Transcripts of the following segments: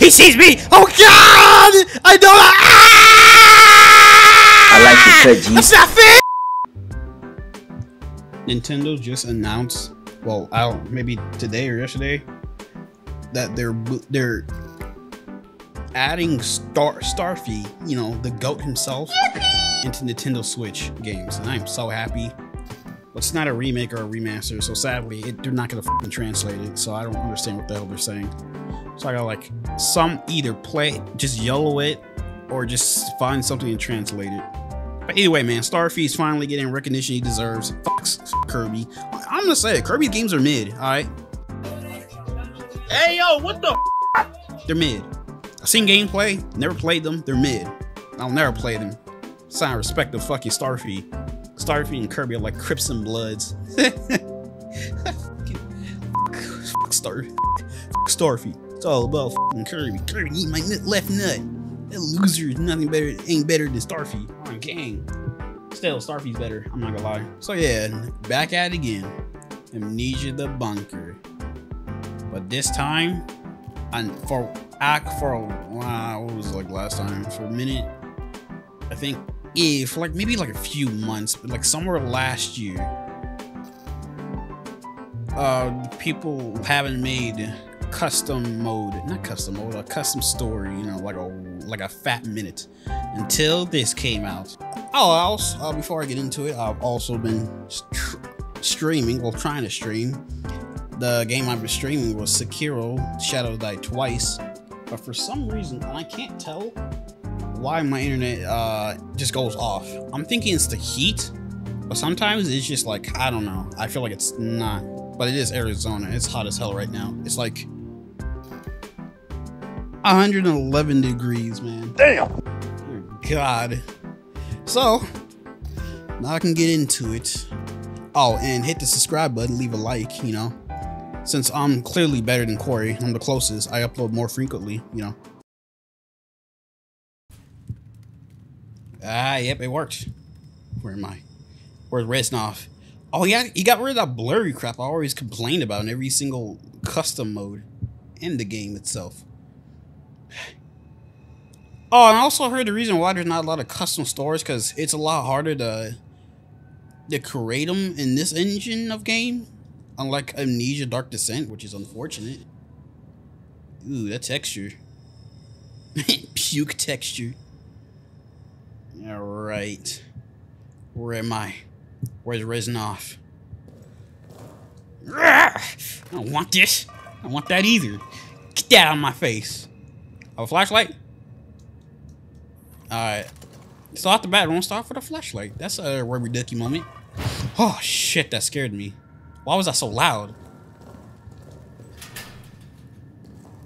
He sees me! Oh god! I don't know! Ah! I like the It's not fair! Nintendo just announced, well, I don't, maybe today or yesterday, that they're adding Starfy, you know, the goat himself, into Nintendo Switch games, and I'm so happy. But it's not a remake or a remaster, so sadly, they're not gonna fucking translate it. So I don't understand what the hell they're saying. So I gotta like either play, just yellow it, or just find something and translate it. But anyway, man, Starfy's finally getting recognition he deserves. Fuck Kirby. I'm gonna say it, Kirby games are mid. All right. Hey yo, what the? They're mid. I've seen gameplay, never played them. They're mid. I'll never play them. So I respect the fucking Starfy. Starfy and Kirby are like Crips and Bloods. Fuck Starfy. Fuck Starfy. It's all about fucking Kirby. Kirby eat my left nut. That loser is nothing better. Ain't better than Starfy. Oh, gang. Still, Starfy's better. I'm not gonna lie. So yeah, back at it again. Amnesia: The Bunker. But this time, what was it like last time? For a minute, I think. Yeah, for like maybe like a few months, but like somewhere last year, people haven't made a custom story, you know, like a fat minute until this came out. Oh, also, before I get into it, I've also been trying to stream. The game I've been streaming was Sekiro: Shadow Die Twice, but for some reason, and I can't tell why my internet just goes off. I'm thinking it's the heat, but sometimes it's just like, I don't know. I feel like it's not, but it is Arizona. It's hot as hell right now. It's like 111 degrees, man. Damn. Oh, God. So now I can get into it. Oh, and hit the subscribe button, leave a like, you know, since I'm clearly better than Corey. I'm the closest. I upload more frequently, you know. Ah, yep, it worked. Where am I? Where's Reznov? Oh, yeah, he got rid of that blurry crap I always complained about in every single custom mode in the game itself. Oh, and I also heard the reason why there's not a lot of custom stores because it's a lot harder to create them in this engine of game, unlike Amnesia: Dark Descent, which is unfortunate. Ooh, that texture. Puke texture. Alright. Where am I? Where's Reznov? I don't want this. I don't want that either. Get that out of my face. Have a flashlight? Alright. So off the bat, I won't start with a flashlight. That's a rubber ducky moment. Oh shit, that scared me. Why was I so loud?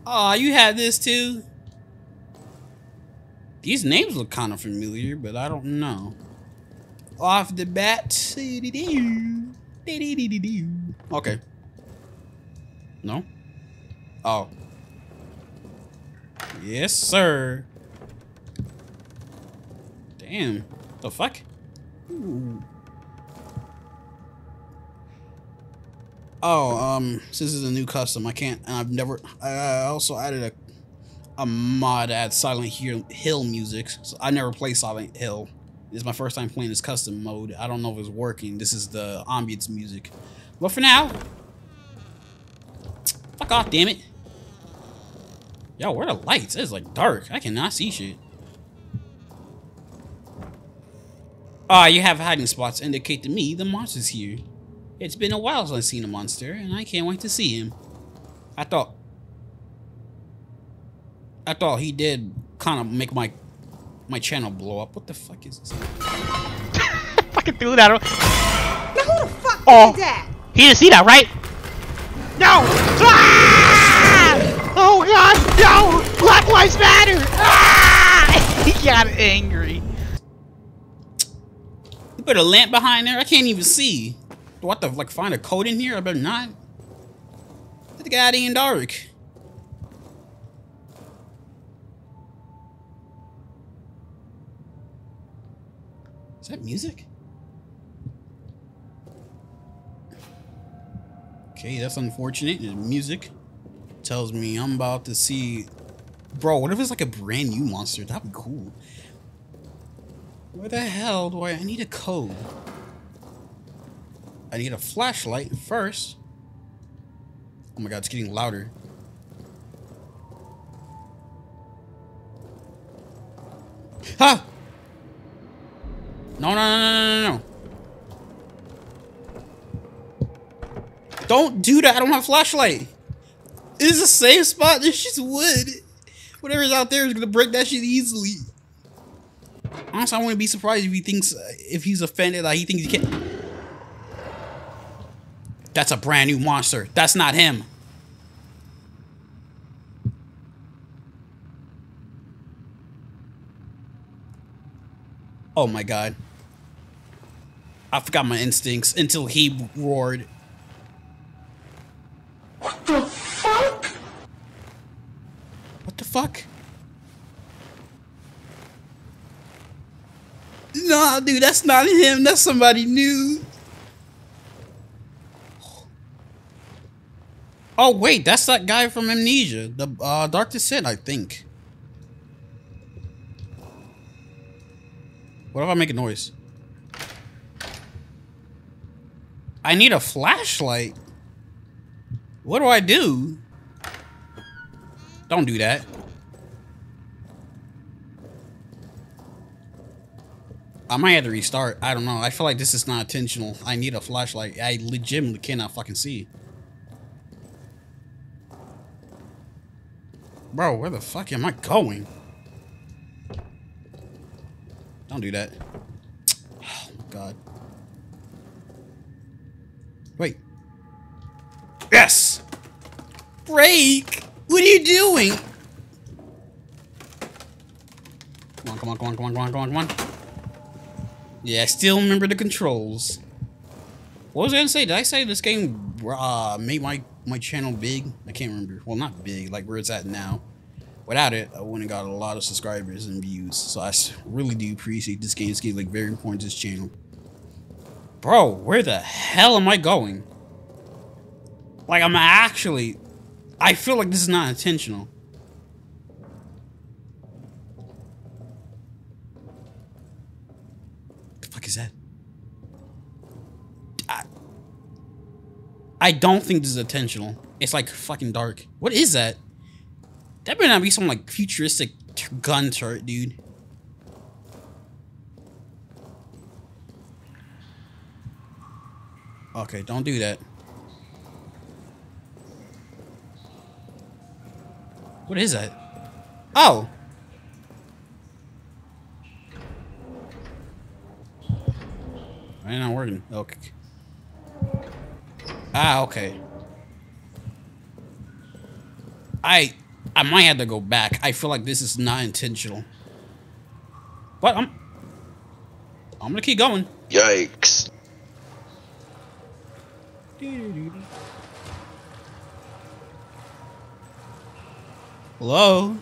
Aw, you had this too? These names look kind of familiar, but I don't know. Off the bat. Okay. No? Oh. Yes, sir. Damn. The fuck? Ooh. Oh, since this is a new custom, I can't, and I've never, I also added a mod at Silent Hill music. So I never play Silent Hill. It's my first time playing this custom mode. I don't know if it's working. This is the ambience music. But for now, fuck off, damn it. Yo, where are the lights? It's like dark. I cannot see shit. Ah, you have hiding spots indicate to me the monster's here. It's been a while since I've seen a monster, and I can't wait to see him. I thought he did kind of make my channel blow up. What the fuck is this? Fucking threw that. Now who the fuck did that? He didn't see that, right? No! Ah! Oh god, no! Black lives matter! Ah! He got angry. You put a lamp behind there. I can't even see. Do I have to like find a code in here? I better not. Get the guy out in dark. Is that music? Okay, that's unfortunate. The music tells me I'm about to see Bro, what if it's like a brand new monster? That'd be cool. Where the hell do I need a code? I need a flashlight first. Oh my god, it's getting louder. Ha! No. Don't do that, I don't have a flashlight. This is a safe spot, this shit's wood. Whatever's out there is gonna break that shit easily. Honestly, I wouldn't be surprised if he thinks, if he's offended, like he thinks he can't. That's a brand new monster. That's not him. Oh my god. I forgot my instincts until he roared. What the fuck? What the fuck? Nah, dude, that's not him. That's somebody new. Oh wait, that's that guy from Amnesia, the Dark Descent, I think. What if I make a noise? I need a flashlight. What do I do? Don't do that. I might have to restart. I don't know. I feel like this is not intentional. I need a flashlight. I legitimately cannot fucking see. Bro, where the fuck am I going? Don't do that. Oh my god. Wait. Yes! Break! What are you doing? Come on. Yeah, I still remember the controls. What was I gonna say? Did I say this game made my channel big? I can't remember. Well, not big, like where it's at now. Without it, I wouldn't have got a lot of subscribers and views. So I really do appreciate this game. This game is like very important to this channel. Bro, where the hell am I going? Like I'm actually, I feel like this is not intentional. What the fuck is that? I don't think this is intentional. It's like fucking dark. What is that? That better not be some like futuristic gun turret, dude. Okay, don't do that. What is that? Oh! I'm not working. Okay. Ah, okay. I might have to go back. I feel like this is not intentional. But I'm gonna keep going. Yikes. Hello?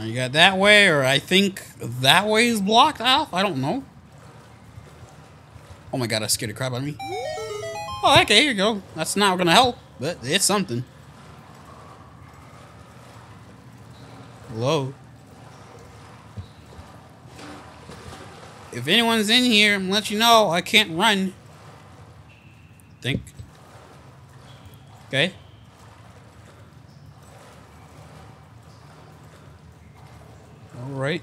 You got that way, or I think that way is blocked off? I don't know. Oh my god, I scared the crap out of me. Oh, okay, here you go. That's not gonna help, but it's something. Hello? If anyone's in here, I'm gonna let you know I can't run. Think. Okay. Alright.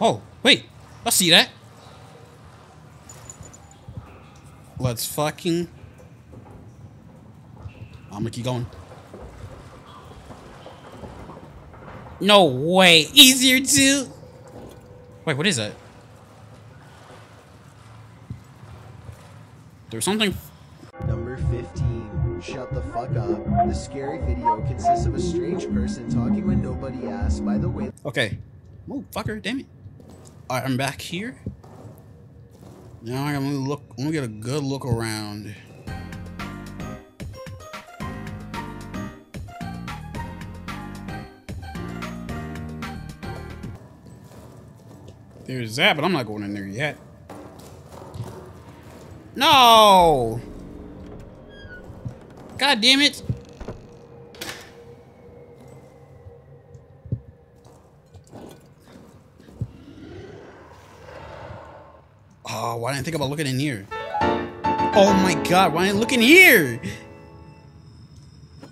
Oh, wait. I see that. Let's fucking... I'm gonna keep going. No way. Easier to... Wait, what is that? There's something... Number 15. Shut the fuck up. The scary video consists of a strange person talking when nobody asks, by the way... Okay. Oh, fucker. Damn it. Alright, I'm back here. Now I'm gonna look. I'm gonna get a good look around. There's that, but I'm not going in there yet. No! God damn it! Oh, why didn't I think about looking in here? Oh my god, why didn't I look in here?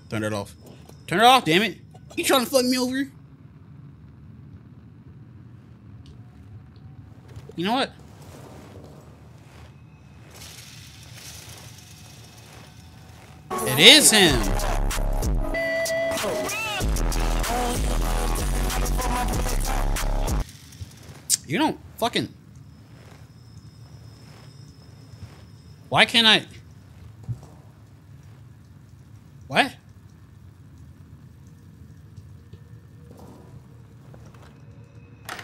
Turn it off. Turn it off, damn it! You trying to fuck me over? You know what? It is him! You don't fucking... Why can't I... What?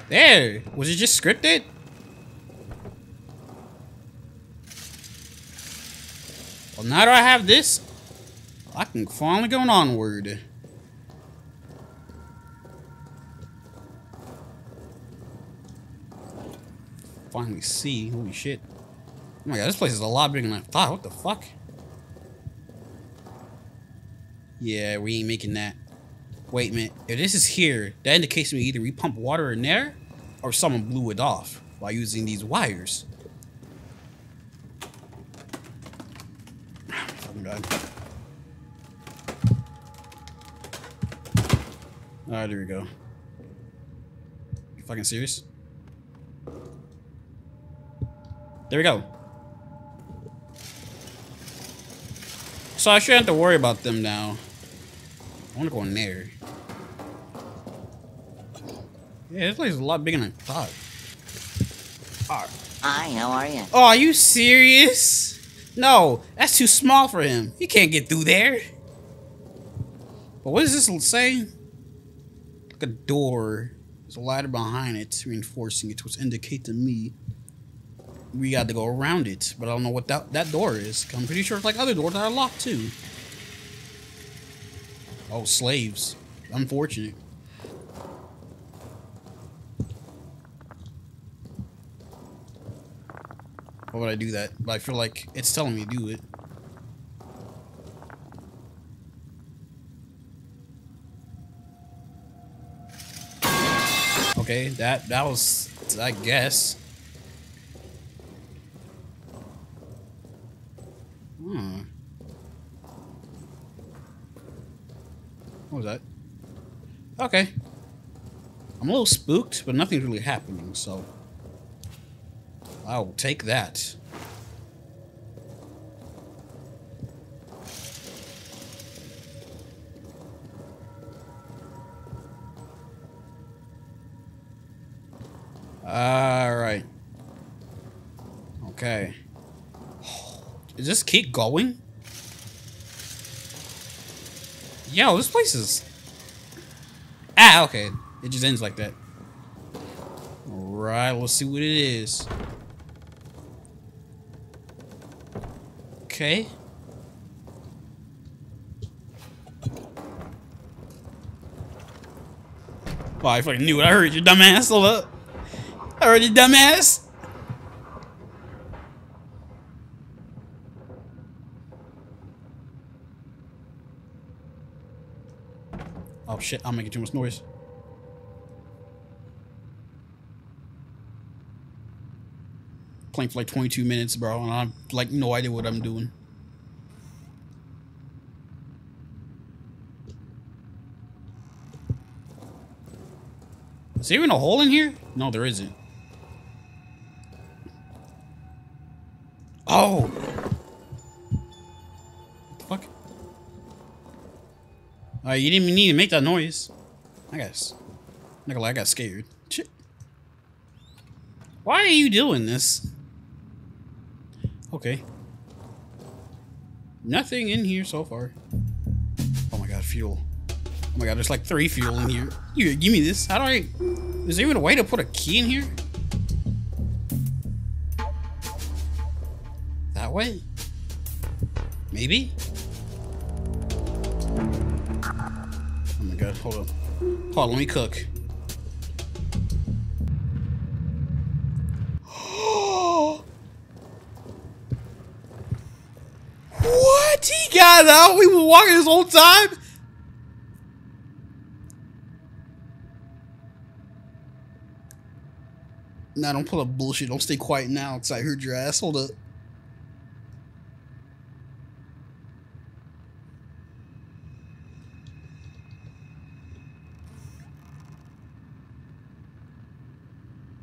There! Was it just scripted? Well, now that I have this, I can finally go onward. Finally see. Holy shit. Oh my god, this place is a lot bigger than I thought. What the fuck? Yeah, we ain't making that. Wait a minute. If this is here, that indicates we either repump water in there, or someone blew it off by using these wires. Fucking god. Alright, there we go. You fucking serious? There we go. So I shouldn't have to worry about them now. I wanna go in there. Yeah, this place is a lot bigger than I thought. Alright. Hi, how are you? Oh, are you serious? No, that's too small for him. He can't get through there. But what does this say? Like a door. There's a ladder behind it, reinforcing it, which indicates to me we got to go around it, but I don't know what that door is. I'm pretty sure it's like other doors that are locked too. Oh, slaves. Unfortunate. Why would I do that? But I feel like it's telling me to do it. Okay, that was, I guess. What was that? Okay. I'm a little spooked, but nothing's really happening, so... I'll take that. Alright. Okay. Does this keep going? Yo, this place is... Ah, okay. It just ends like that. Alright, let's see what it is. Okay. Oh, I fucking knew it. I heard you, dumbass. Hold up. I heard you, dumbass. Oh shit, I'm making too much noise. Playing for like 22 minutes, bro, and I'm like no idea what I'm doing. Is there even a hole in here? No, there isn't. Oh! What the fuck? Alright, you didn't even need to make that noise. I guess. Not gonna lie, I got scared. Shit. Why are you doing this? Okay. Nothing in here so far. Oh my god, fuel. Oh my god, there's like 3 fuel in here. You give me this. How do I... Is there even a way to put a key in here? That way? Maybe? Oh my god, hold up. Hold on, let me cook. god, now we've been walking this whole time? Nah, don't pull up bullshit. Don't stay quiet now because I heard your ass. Hold up.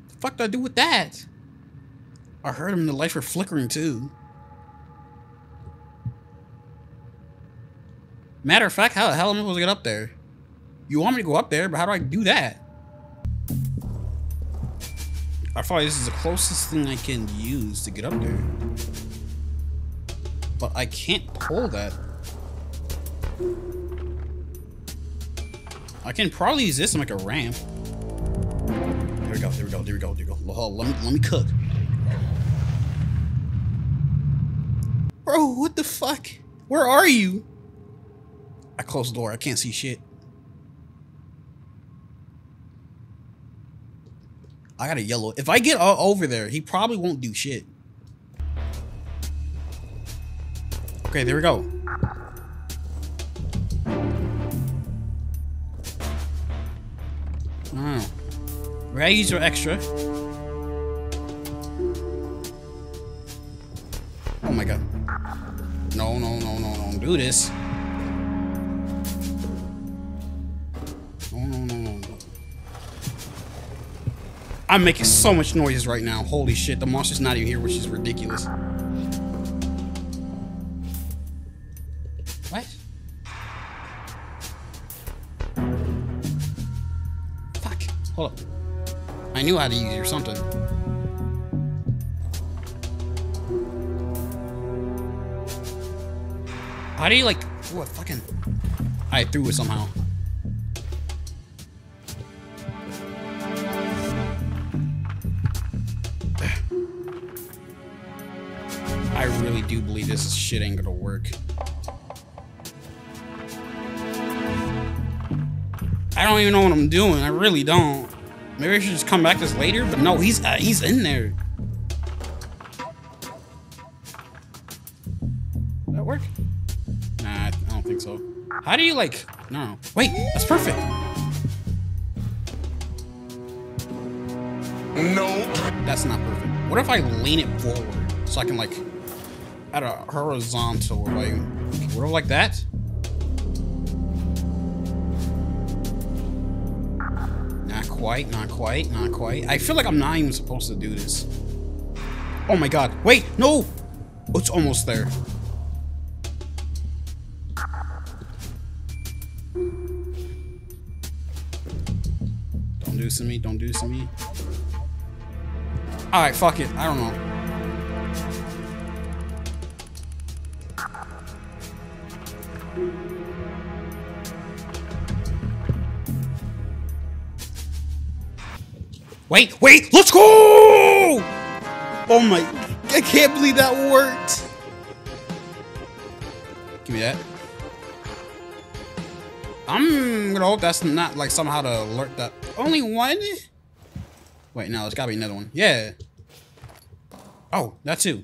The fuck did I do with that? I heard him and the lights were flickering too. Matter of fact, how the hell am I supposed to get up there? You want me to go up there, but how do I do that? I thought this is the closest thing I can use to get up there. But I can't pull that. I can probably use this and make a ramp. There we go, there we go, there we go, there we go. Let me cook. Bro, what the fuck? Where are you? I closed the door. I can't see shit. I gotta yellow. If I get over there, he probably won't do shit. Okay, there we go. Oh. We gotta use our extra. Oh my god. No, no, no, no, don't do this. I'm making so much noise right now. Holy shit, the monster's not even here, which is ridiculous. What? Fuck. Hold up. I knew how to use it or something. How do you like... What fucking... I threw it somehow. I do believe this shit ain't gonna work. I don't even know what I'm doing. I really don't. Maybe I should just come back to this later, but no, he's in there. Did that work? Nah, I don't think so. How do you like... No. Wait, that's perfect. No. That's not perfect. What if I lean it forward so I can like... At a horizontal, like, whatever, like that? Not quite, not quite, not quite. I feel like I'm not even supposed to do this. Oh my god, wait, no! It's almost there. Don't do this to me, don't do this to me. Alright, fuck it, I don't know. Wait, wait, let's go! Oh my, I can't believe that worked. Give me that. I'm gonna hope that's not like somehow to alert that. Only one? Wait, no, there's gotta be another one. Yeah. Oh, that too.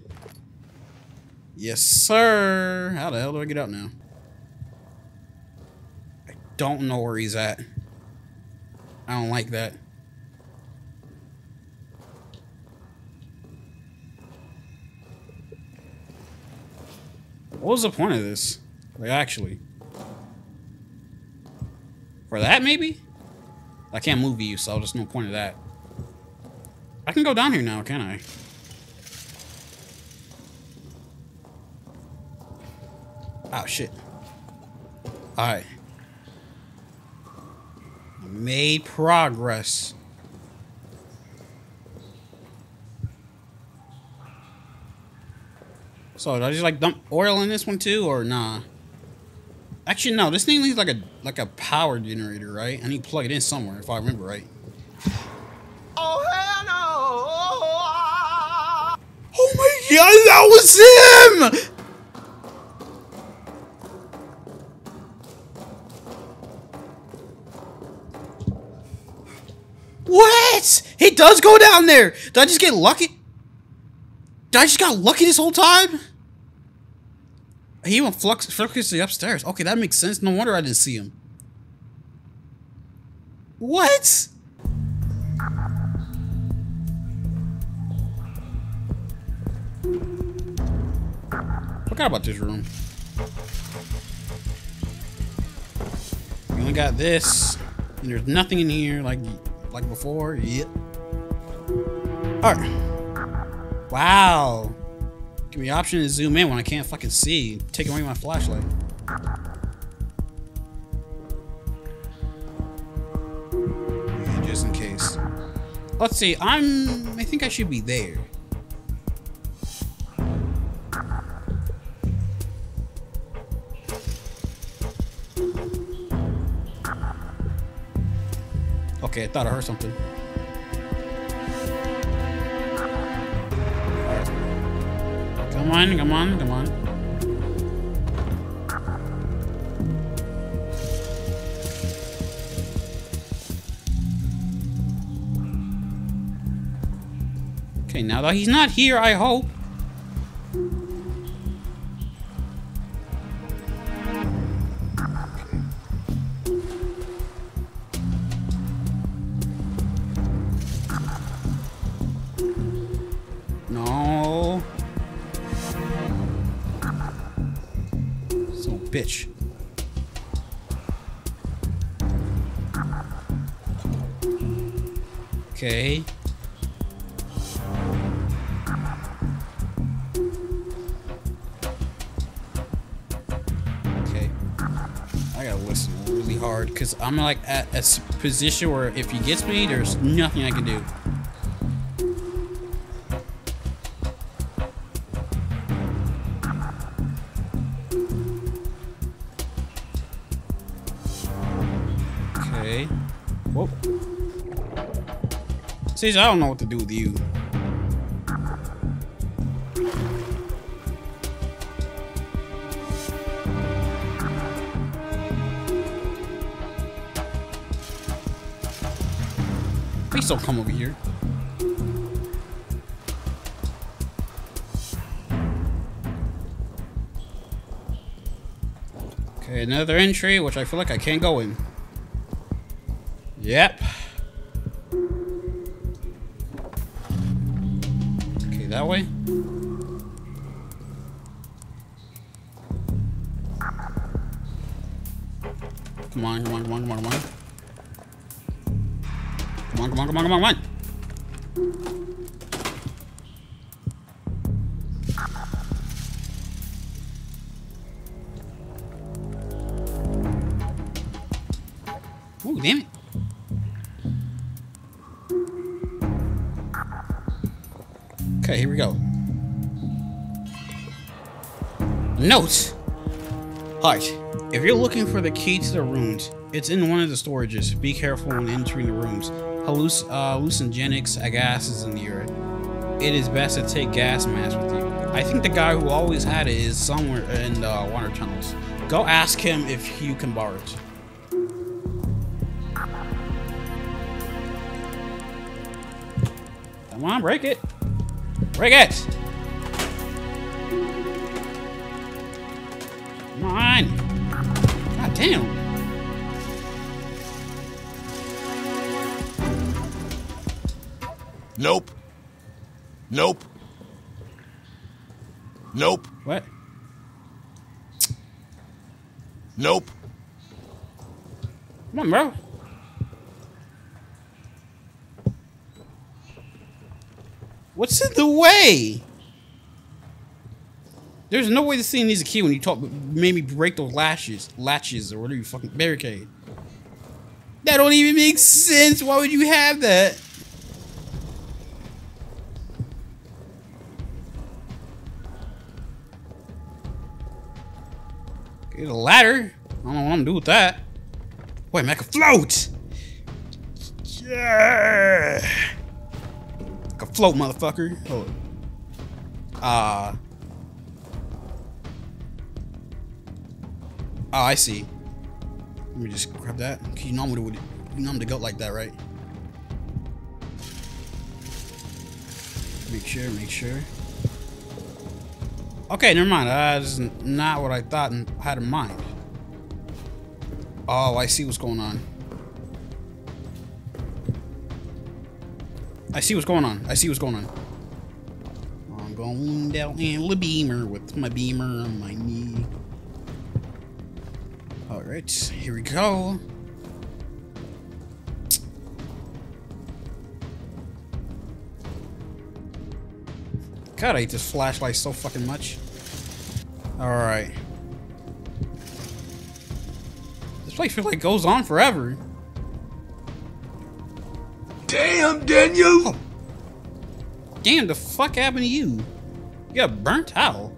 Yes, sir. How the hell do I get out now? I don't know where he's at. I don't like that. What was the point of this? Like, actually. For that, maybe? I can't move you, so there's no point of that. I can go down here now, can I? Oh, shit. Alright. Made progress. So, did I just like dump oil in this one too, or nah? Actually, no. This thing needs like a power generator, right? I need to plug it in somewhere, if I remember right. Oh hell no! Oh my god, that was him! What? He does go down there. Did I just get lucky? Did I just got lucky this whole time? He even flickers the upstairs. Okay, that makes sense. No wonder I didn't see him. What? Forgot about this room. You only got this, and there's nothing in here like before. Yep. All right. Wow. Give me the option to zoom in when I can't fucking see. Take away my flashlight. Yeah, just in case. Let's see. I think I should be there. Okay, I thought I heard something. Come on, come on, come on. Okay, now that he's not here, I hope. Bitch. Okay. Okay. I gotta listen really hard because I'm like at a position where if he gets me, there's nothing I can do. Whoop. See, I don't know what to do with you. Please don't come over here. Okay, another entry, which I feel like I can't go in. Yep. Okay, that way. Come on, come on, come on, come on, come on. Come on, come on, come on, come on, come on. Oh, damn it. Okay, here we go. Note! Alright, if you're looking for the key to the runes, it's in one of the storages. Be careful when entering the rooms. Hallucinogenics, gas is in the area. It is best to take gas masks with you. I think the guy who always had it is somewhere in the water tunnels. Go ask him if you can borrow it. Come on, break it. Break it! Come on! God damn! Nope. Nope. Nope. What? Nope. Come on, bro. What's in the way? There's no way this thing needs a key when you talk, but made me break those latches, or whatever you fucking barricade. That don't even make sense. Why would you have that? Get a ladder. I don't know what I'm gonna do with that. Wait, man, I can float. Yeah. Float, motherfucker. Hold on. Oh, I see. Let me just grab that. You know I'm gonna, go like that, right? Make sure. Okay, never mind. That's not what I thought and had in mind. Oh, I see what's going on. I see what's going on. I see what's going on. I'm going down in the beamer with my beamer on my knee. Alright, here we go. God, I hate this flashlight so fucking much. Alright. This place feels like it goes on forever. Damn, Daniel! Oh. Damn, the fuck happened to you? You got burnt out.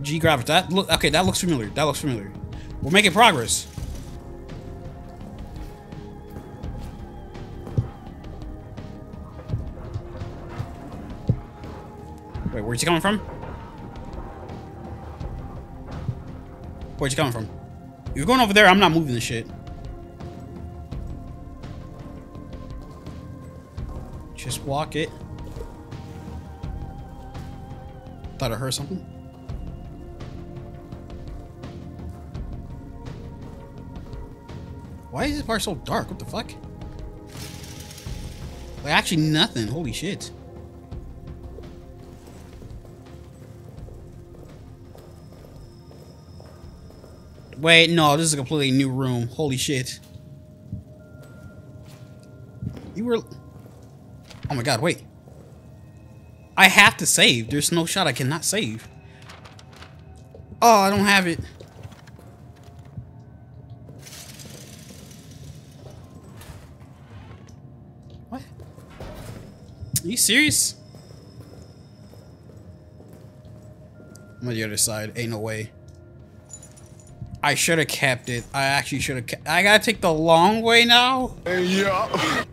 G graphics. That look okay. That looks familiar. That looks familiar. We're making progress. Wait, where's he coming from? Where's he coming from? You're going over there. I'm not moving this shit. Just walk it. Thought I heard something. Why is this part so dark? What the fuck? Like, actually nothing. Holy shit. Wait, no. This is a completely new room. Holy shit. You were... Oh my god, wait. I have to save. There's no shot I cannot save. Oh, I don't have it. What? Are you serious? I'm on the other side. Ain't no way. I should have kept it. I actually should have kept it. I gotta take the long way now? Yeah.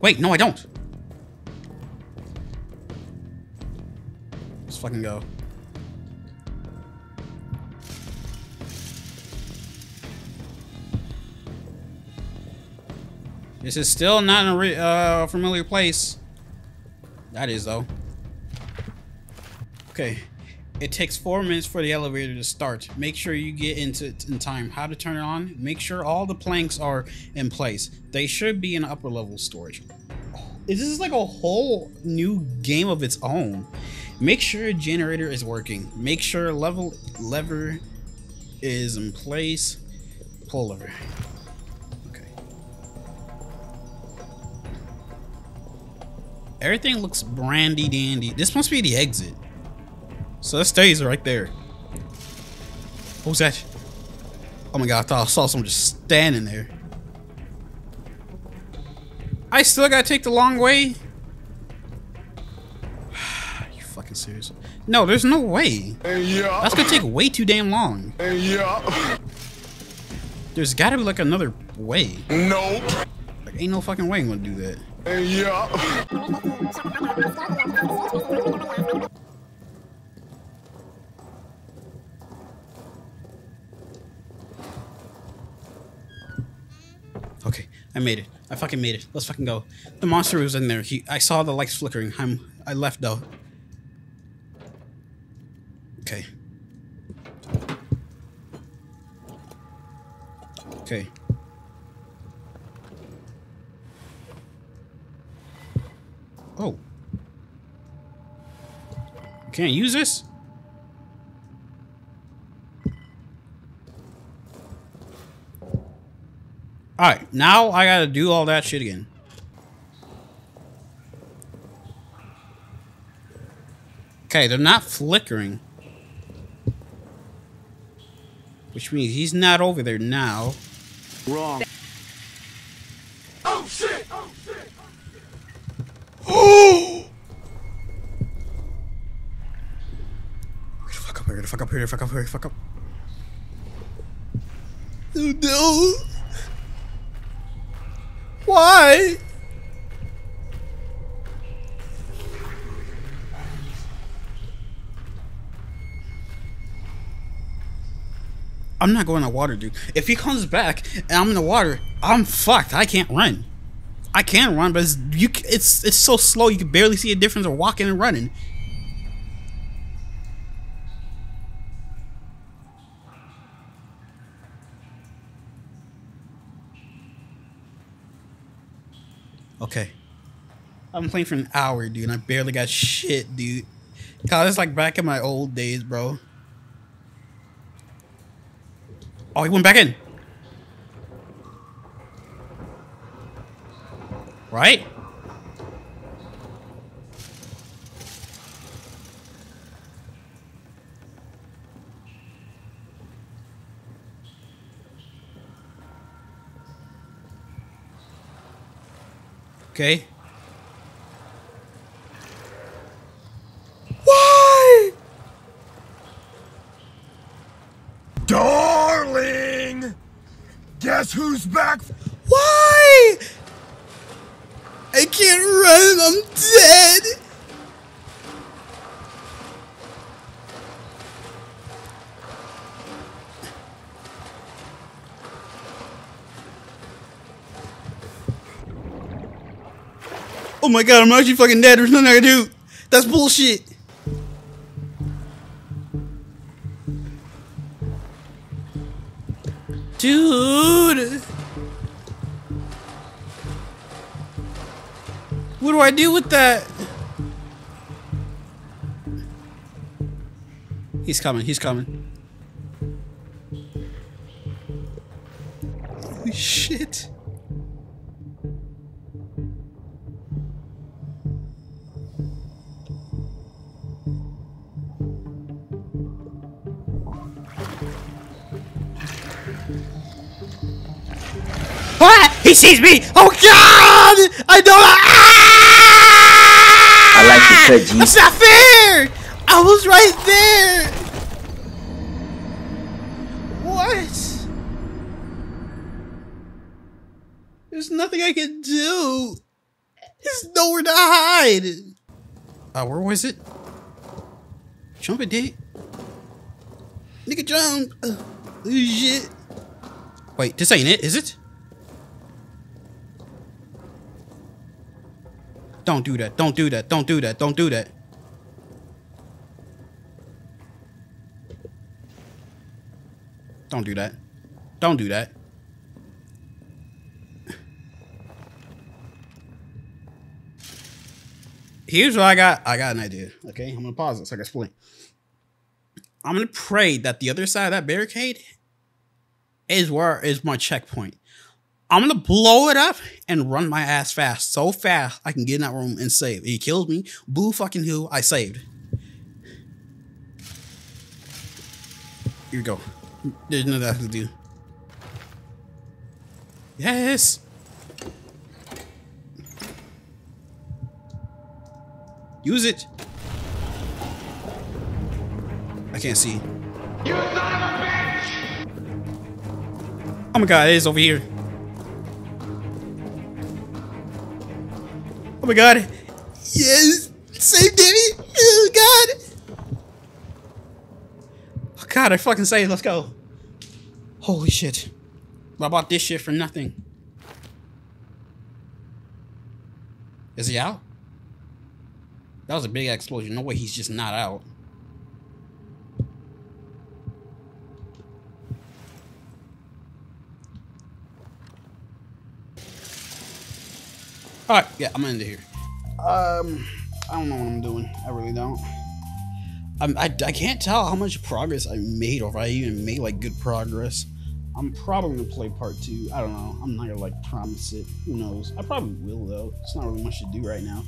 Wait, no I don't. Let's fucking go. This is still not a familiar place. That is though. Okay. It takes 4 minutes for the elevator to start. Make sure you get into it in time. How to turn it on? Make sure all the planks are in place. They should be in upper level storage. This is like a whole new game of its own. Make sure generator is working. Make sure lever is in place. Pull lever. Okay. Everything looks brandy dandy. This must be the exit. So that stays right there. Who's that? Oh my god, I thought I saw someone just standing there. I still gotta take the long way? Fucking serious. No, there's no way. Yeah. That's gonna take way too damn long. Yeah. There's gotta be like another way. Nope. Like ain't no fucking way I'm gonna do that. Yeah. Okay, I made it. I fucking made it. Let's fucking go. The monster was in there. I saw the lights flickering. I left though. Okay. Okay. Oh. Can't use this? Alright, now I gotta do all that shit again. Okay, they're not flickering. Which means he's not over there now. Wrong. Oh shit! Oh shit! Oh! We're gonna fuck up here, fuck up here, fuck up here, fuck up. No! Why? I'm not going to water, dude. If he comes back and I'm in the water, I'm fucked. I can't run. I can run, but it's so slow you can barely see a difference of walking and running. Okay. I've been playing for an hour, dude, and I barely got shit, dude. God, it's like back in my old days, bro. Oh, he went back in. Right? Okay. Why? Darling! Guess who's back? Why? I can't run, I'm dead! Oh my god, I'm actually fucking dead, there's nothing I can do! That's bullshit! Dude! What do I do with that? He's coming, he's coming. Holy shit! Ah, he sees me! Oh god! I don't ah! I like the cookies. That's not fair! I was right there! What? There's nothing I can do. There's nowhere to hide. Where was it? Jump it, dude. Nigga jump! Shit. Wait, this ain't it, is it? Don't do that, don't do that, don't do that, don't do that. Don't do that. Don't do that. Here's what I got. I got an idea, okay? I'm gonna pause it so I can explain. I'm gonna pray that the other side of that barricade is where is my checkpoint. I'm gonna blow it up and run my ass fast, so fast I can get in that room and save. If he kills me, boo fucking who, I saved. Here we go. There's nothing I have to do. Yes! Use it! I can't see. You son of a bitch! Oh my god, it is over here. Oh my god! Yes! Save Demi! Oh god! Oh god, I fucking saved. Let's go. Holy shit. I bought this shit for nothing. Is he out? That was a big explosion. No way he's just not out. Alright, yeah, I'm into here. I don't know what I'm doing. I really don't. I can't tell how much progress I made or if I even made, like, good progress. I'm probably gonna play part 2. I don't know. I'm not gonna, like, promise it. Who knows? I probably will, though. It's not really much to do right now.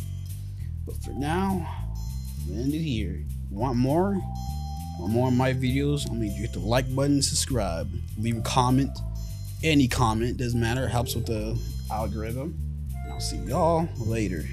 But for now, I'm into here. Want more? Want more of my videos? I mean, you hit the like button, subscribe, leave a comment. Any comment, doesn't matter. It helps with the algorithm. I'll see y'all later.